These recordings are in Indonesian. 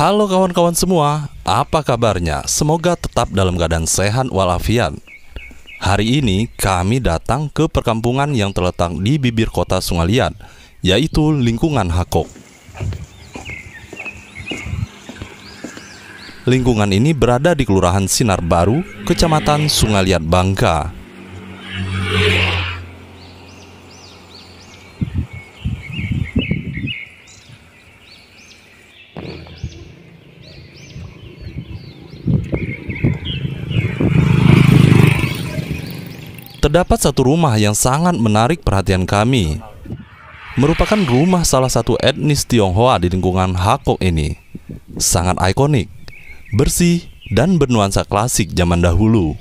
Halo kawan-kawan semua, apa kabarnya? Semoga tetap dalam keadaan sehat walafiat. Hari ini kami datang ke perkampungan yang terletak di bibir kota Sungailiat, yaitu lingkungan Hakok. Lingkungan ini berada di Kelurahan Sinar Baru, Kecamatan Sungailiat, Bangka. Terdapat satu rumah yang sangat menarik perhatian kami. Merupakan rumah salah satu etnis Tionghoa di lingkungan Hakok ini. Sangat ikonik, bersih, dan bernuansa klasik zaman dahulu.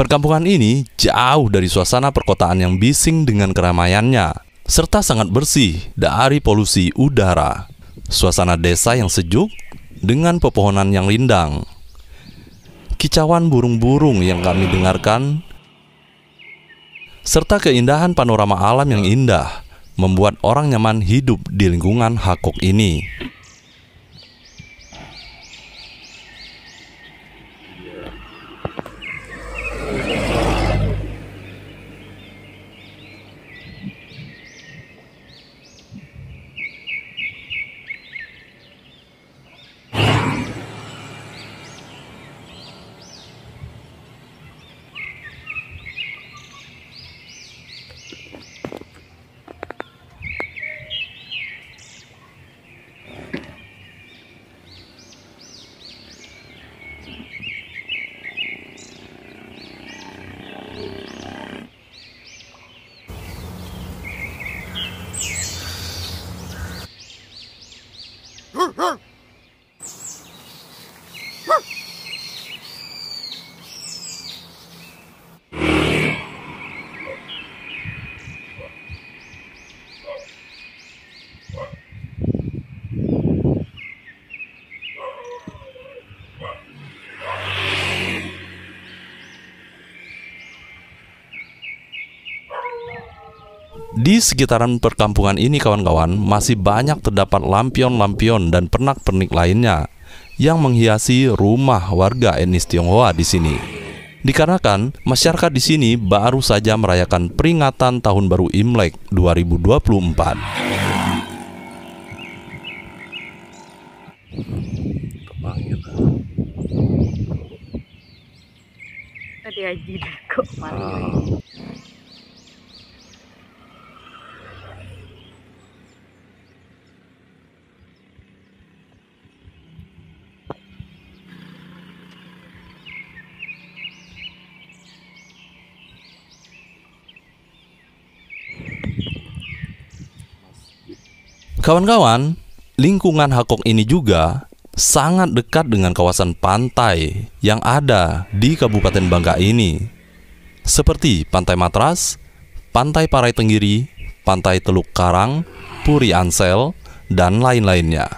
Perkampungan ini jauh dari suasana perkotaan yang bising dengan keramaiannya, serta sangat bersih dari polusi udara. Suasana desa yang sejuk dengan pepohonan yang rindang. Kicauan burung-burung yang kami dengarkan, serta keindahan panorama alam yang indah, membuat orang nyaman hidup di lingkungan Hakok ini. Di sekitaran perkampungan ini kawan-kawan, masih banyak terdapat lampion-lampion dan pernak-pernik lainnya yang menghiasi rumah warga etnis Tionghoa di sini. Dikarenakan masyarakat di sini baru saja merayakan peringatan Tahun Baru Imlek 2024. Kawan-kawan, lingkungan Hakok ini juga sangat dekat dengan kawasan pantai yang ada di Kabupaten Bangka ini. Seperti Pantai Matras, Pantai Parai Tenggiri, Pantai Teluk Karang, Puri Ansel, dan lain-lainnya.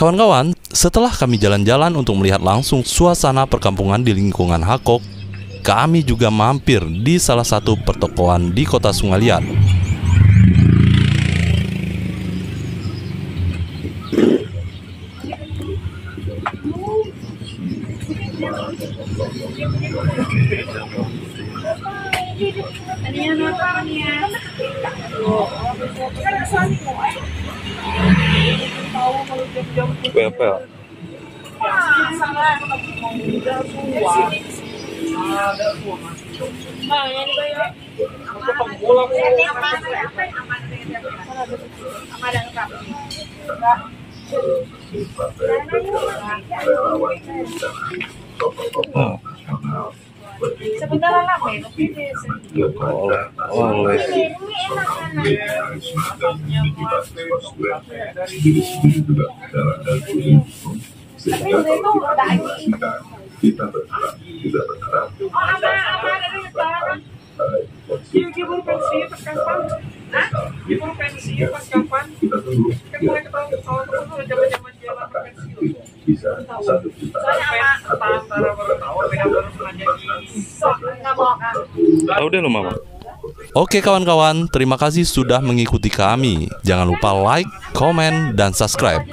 Kawan-kawan, Setelah kami jalan-jalan untuk melihat langsung suasana perkampungan di lingkungan Hakok, kami juga mampir di salah satu pertokoan di kota Sungailiat. Oke kawan-kawan, terima kasih sudah mengikuti kami. Jangan lupa like, komen, dan subscribe.